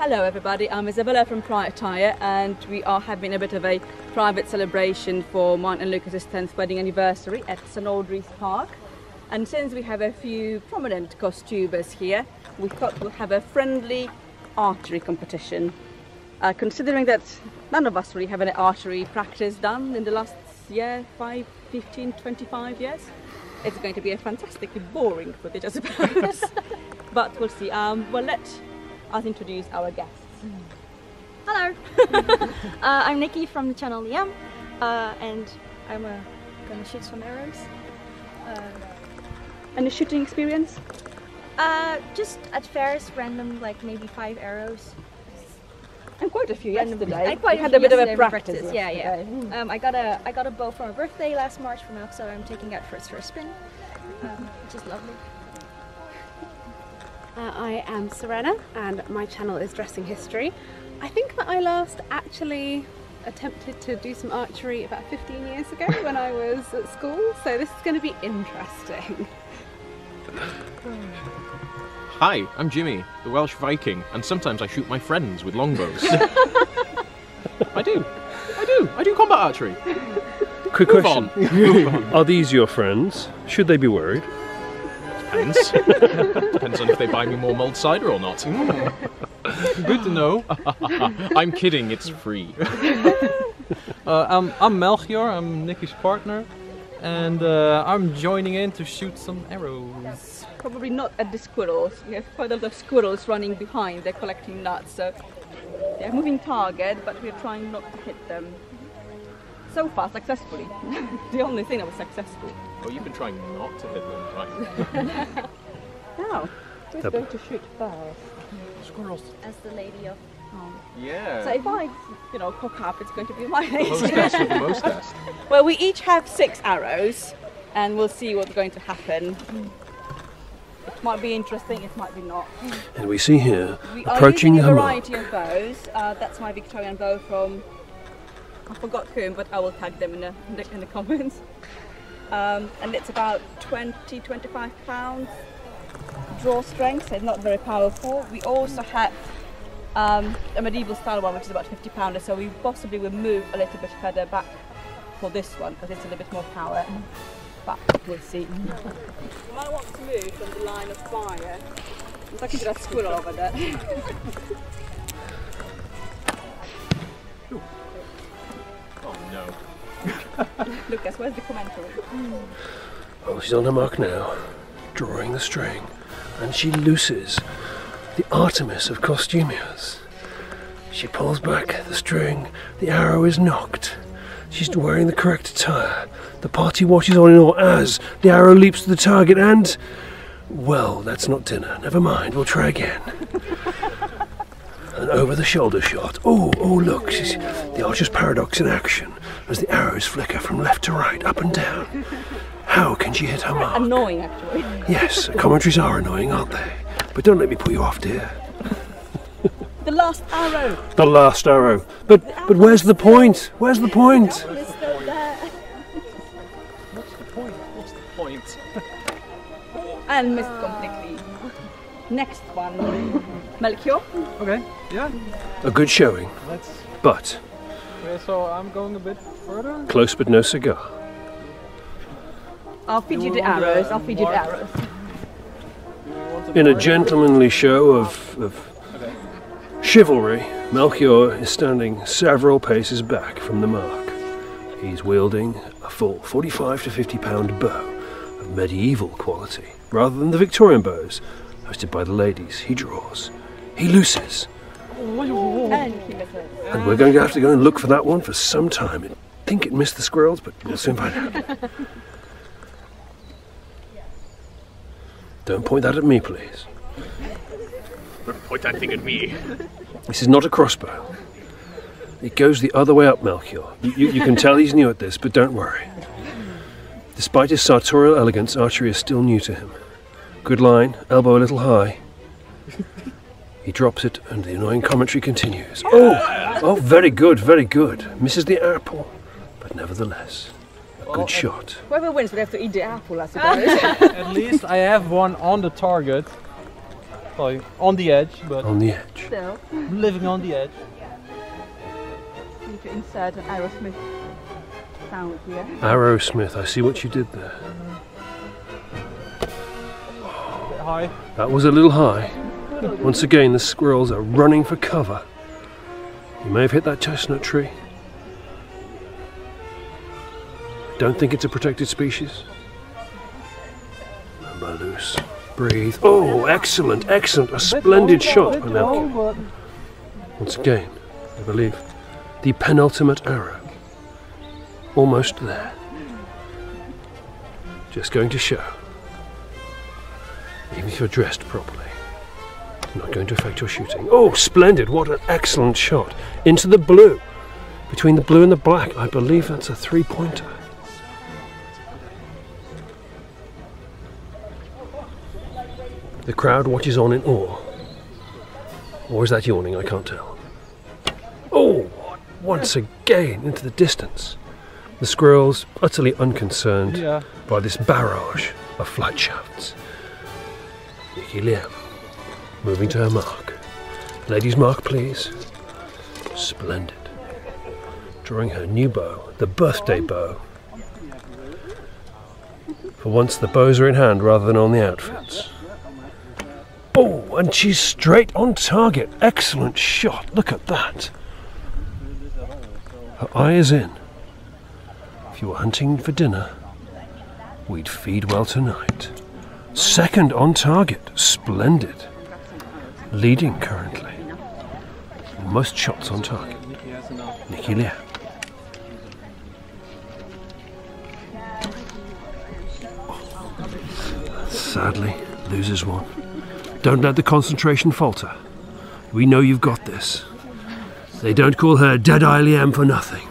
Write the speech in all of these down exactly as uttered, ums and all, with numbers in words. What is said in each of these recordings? Hello everybody, I'm Isabella from Prior Tire and we are having a bit of a private celebration for mine and Lucas's tenth wedding anniversary at St Audrey's Park. And since we have a few prominent costumers here, we thought we'll have a friendly archery competition. Uh, considering that none of us really have any archery practice done in the last year, five, fifteen, twenty-five years, it's going to be a fantastically boring footage I suppose. But we'll see. Um, well, let's I'll introduce our guests. Hello, uh, I'm Nikki from the channel Liam, uh, and I'm uh, going to shoot some arrows. Uh, Any shooting experience? Uh, just at fairs, random, like maybe five arrows. And quite a few yesterday. I quite we had a bit of a practice. practice. Yeah, yeah. Mm. Um, I got a I got a bow for my birthday last March from Elf, so I'm taking it first for a spin, um, which is lovely. Uh, I am Serena and my channel is Dressing History. I think that I last actually attempted to do some archery about fifteen years ago when I was at school, so this is going to be interesting. Hi, I'm Jimmy, the Welsh Viking, and sometimes I shoot my friends with longbows. I do, I do, I do combat archery. Quick Move question, on. Move on. Are these your friends? Should they be worried? Depends. Depends on if they buy me more mulled cider or not. Good to know. I'm kidding, it's free. uh, I'm, I'm Melchior, I'm Nikki's partner, and uh, I'm joining in to shoot some arrows. Probably not at the squirrels. We have quite a lot of squirrels running behind, they're collecting nuts, so they're moving target, but we're trying not to hit them. So far, successfully. The only thing that was successful. Well, you've been trying not to hit them, right? Now, who's going to shoot first? Squirrels. As the lady of... Oh. Yeah. So if I, you know, cock up, it's going to be my lady. Hostess with the mostest. Well, we each have six arrows, and we'll see what's going to happen. It might be interesting, it might be not. And we see here, we approaching are a variety mark. of bows. Uh, that's my Victorian bow from... I forgot whom, but I will tag them in the, in the, in the comments. Um, and it's about twenty to twenty-five pounds draw strength, so it's not very powerful. We also have um, a medieval style one, which is about fifty pounder, so we possibly will move a little bit further back for this one, because it's a little bit more power. But we'll see. You might want to move from the line of fire. I'm talking to that squirrel over there. Lucas, where's the commentary? Mm. Well, she's on her mark now, drawing the string, and she looses the Artemis of Costumias. She pulls back the string, the arrow is knocked. She's wearing the correct attire. The party watches on in awe as the arrow leaps to the target and... Well, that's not dinner. Never mind, we'll try again. An over-the-shoulder shot. Oh, oh look, she's, the Archer's Paradox in action as the arrows flicker from left to right, up and down. How can she hit her mark? Annoying, actually. Yes, commentaries are annoying, aren't they? But don't let me put you off, dear. The last arrow. The last arrow. But but where's the point? Where's the point? What's the point? What's the point? And missed completely. Next one. Melchior. Okay, yeah. A good showing, Let's... but... Okay, so I'm going a bit further. Close but no cigar. I'll feed you, you the arrows, I'll feed you the arrows. In a gentlemanly show of, of okay. chivalry, Melchior is standing several paces back from the mark. He's wielding a full forty-five to fifty pound bow of medieval quality, rather than the Victorian bows hosted by the ladies. He draws. He looses. And we're going to have to go and look for that one for some time. I think it missed the squirrels, but we'll soon find out. Don't point that at me, please. Don't point that thing at me. This is not a crossbow. It goes the other way up, Melchior. You, you, you can tell he's new at this, but don't worry. Despite his sartorial elegance, archery is still new to him. Good line, elbow a little high. He drops it and the annoying commentary continues. Oh, oh, very good, very good. Misses the apple, but nevertheless, a well, good shot. Whoever wins will have to eat the apple, I suppose. At least I have one on the target. like on the edge, but on the edge. Still. Living on the edge. You need to insert an Aerosmith sound here. Aerosmith, I see what you did there. A bit high. That was a little high. Once again, the squirrels are running for cover. You may have hit that chestnut tree. Don't think it's a protected species. Number loose. Breathe. Oh, excellent, excellent. A splendid shot by Melchior. Once again, I believe, the penultimate arrow. Almost there. Just going to show. Even if you're dressed properly, it's not going to affect your shooting. Oh, splendid. What an excellent shot. Into the blue. Between the blue and the black, I believe that's a three-pointer. The crowd watches on in awe. Or is that yawning? I can't tell. Oh, once again into the distance. The squirrels utterly unconcerned yeah. by this barrage of flight shafts. Nikki Liam, moving to her mark. Lady's mark, please. Splendid. Drawing her new bow, the birthday bow. For once the bows are in hand rather than on the outfits. Oh, and she's straight on target. Excellent shot, look at that. Her eye is in. If you were hunting for dinner, we'd feed well tonight. Second on target, splendid. Leading currently. Most shots on target. Nikki Lear. Oh, sadly, loses one. Don't let the concentration falter. We know you've got this. They don't call her Dead-Eye Liam for nothing.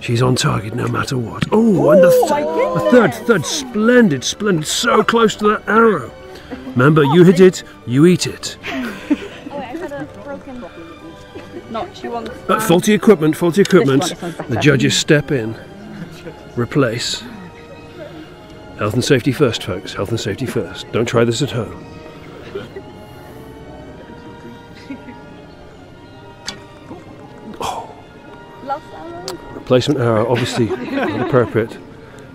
She's on target no matter what. Oh, and the, th the third, third, splendid, splendid, so close to that arrow. Remember, you hit it, you eat it. But faulty equipment, faulty equipment. The judges step in, replace. Health and safety first, folks, health and safety first. Don't try this at home. Placement arrow, obviously not appropriate.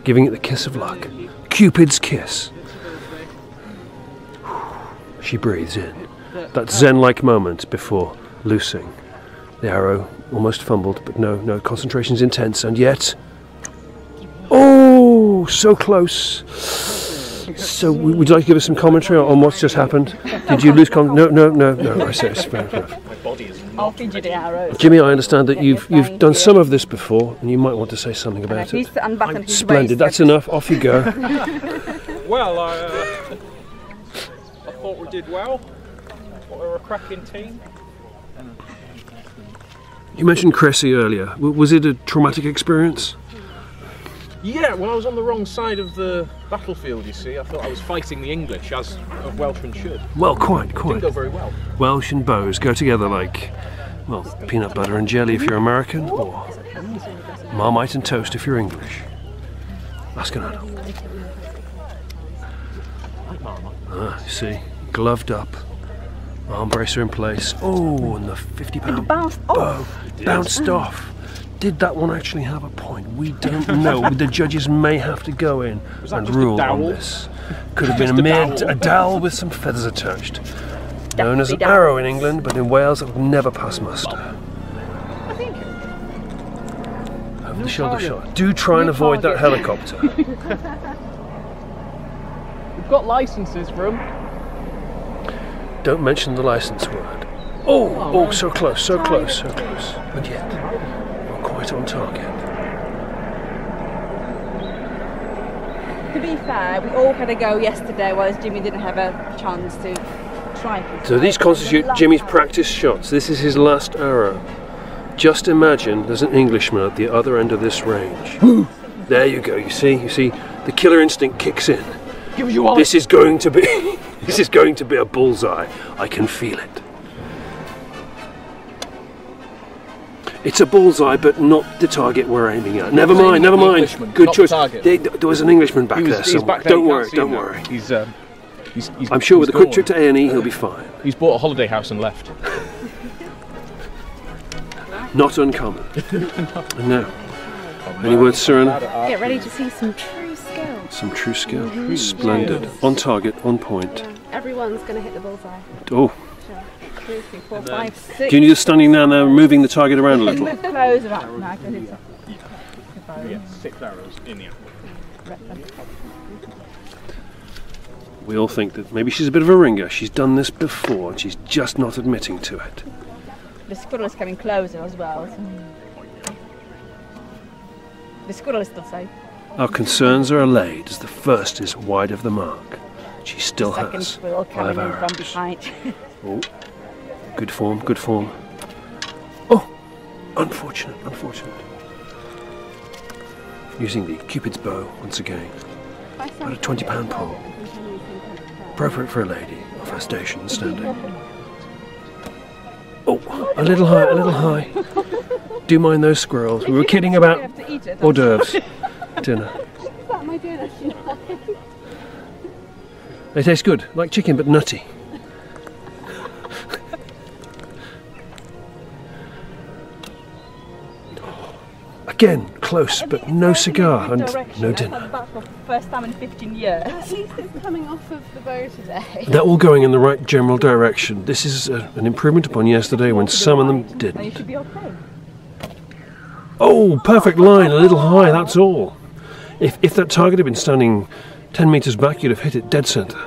Giving it the kiss of luck. Cupid's kiss. She breathes in. That zen-like moment before loosing. The arrow almost fumbled, but no, no, concentration's intense, and yet... Oh, so close. So, would you like to give us some commentary on what's just happened? Did you lose con- No, no, no, no, I say it's fair enough. I'll feed you the arrows. Jimmy, I understand that you've you've done some of this before, and you might want to say something about it. Splendid, that's enough. Off you go. Well, I, uh, I thought we did well. I thought we were a cracking team. You mentioned Cressy earlier. W was it a traumatic experience? Yeah, well, I was on the wrong side of the battlefield, you see. I thought I was fighting the English, as a Welshman should. Well, quite, quite. It didn't go very well. Welsh and bows go together like, well, peanut butter and jelly if you're American, or Marmite and toast if you're English. Ask an adult. Ah, you see, gloved up, arm bracer in place. Oh, and the fifty pound bow bounced off. Did that one actually have a point? We don't know. The judges may have to go in and rule on this. Could have been a mere a dowel with some feathers attached. Known as an arrow in England, but in Wales it would never pass muster. Over the shoulder shot. Do try and avoid that helicopter. We've got licenses for them. Don't mention the license word. Oh, oh, so close, so close, so close. And yet. Quite on target. To be fair, we all had a go yesterday, whereas Jimmy didn't have a chance to try. So these constitute Jimmy's practice shots. This is his last arrow. Just imagine there's an Englishman at the other end of this range. There you go. You see, you see, the killer instinct kicks in. Give you all. This is going to be, this is going to be a bullseye. I can feel it. It's a bullseye, but not the target we're aiming at. Never mind, never mind. Good choice. There was an Englishman back there somewhere. Don't worry, don't worry. He's um, He's, he's, I'm sure with a quick trip to A and E he'll be fine. He's bought a holiday house and left. Not uncommon. No. Any words, Serena? Get ready to see some true skill. Some true skill. Mm-hmm. Splendid. Yes. On target, on point. Yeah. Everyone's going to hit the bullseye. Oh. Sure. Three, three, four, five, six. Do you need us standing down there and moving the target around a little? Close up. Yeah, six arrows in the apple. We all think that maybe she's a bit of a ringer. She's done this before and she's just not admitting to it. The squirrel is coming closer as well. The squirrel is still safe. Our concerns are allayed as the first is wide of the mark. She still the has squirrel coming in from behind. Oh, good form, good form. Oh, unfortunate, unfortunate. Using the Cupid's bow once again. About a twenty pound pole. Appropriate for a lady of her station standing. Oh, a little high, a little high. Do mind those squirrels. We were kidding about hors d'oeuvres. Dinner. They taste good, like chicken but nutty. Again, close, but no cigar and no dinner. First time in fifteen years. At least it's coming off of the bow today. They're all going in the right general direction. This is a, an improvement upon yesterday when some of them didn't. Oh, perfect line, a little high, that's all. If, if that target had been standing ten metres back, you'd have hit it dead centre.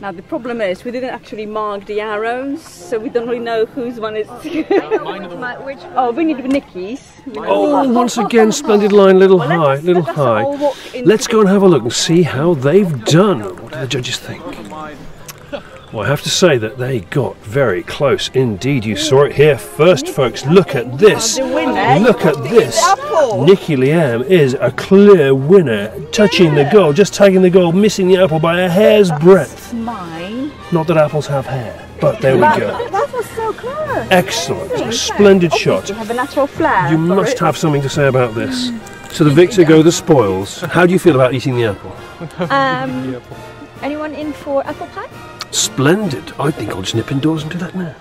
Now the problem is we didn't actually mark the arrows, so we don't really know whose one is. Oh, we need Nikki's. Oh, once again, splendid line, little high, little high. Let's go and have a look and see how they've done. What do the judges think? Well, I have to say that they got very close indeed. You saw it here first, folks. Look at this. Look at this. Nikki Liam is a clear winner, touching the goal, just tagging the goal, missing the apple by a hair's breadth. Mine. Not that apples have hair, but there we go. That was so close. Excellent. Splendid shot. You have a natural flair. You must have something to say about this. So the victor go the spoils. How do you feel about eating the apple? Um, anyone in for apple pie? Splendid! I think I'll just nip indoors and do that now.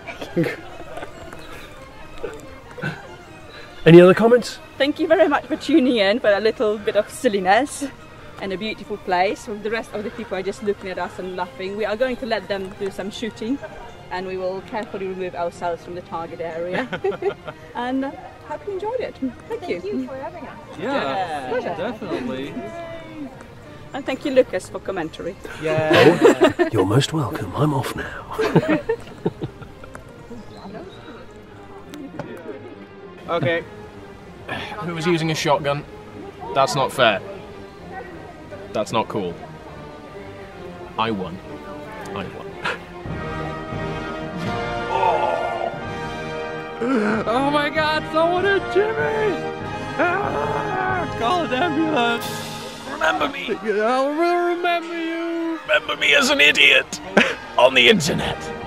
Any other comments? Thank you very much for tuning in for a little bit of silliness and a beautiful place. The rest of the people are just looking at us and laughing. We are going to let them do some shooting and we will carefully remove ourselves from the target area. And I hope you enjoyed it. Thank, thank you. you for having us. Yeah, yeah. yeah. definitely. And thank you, Lucas, for commentary. Yeah. Oh, you're most welcome. I'm off now. Okay. Who was using a shotgun? That's not fair. That's not cool. I won. I won. Oh. Oh my God! Someone hit Jimmy! Ah, call an ambulance. Remember me! I'll remember you! Remember me as an idiot! On the internet!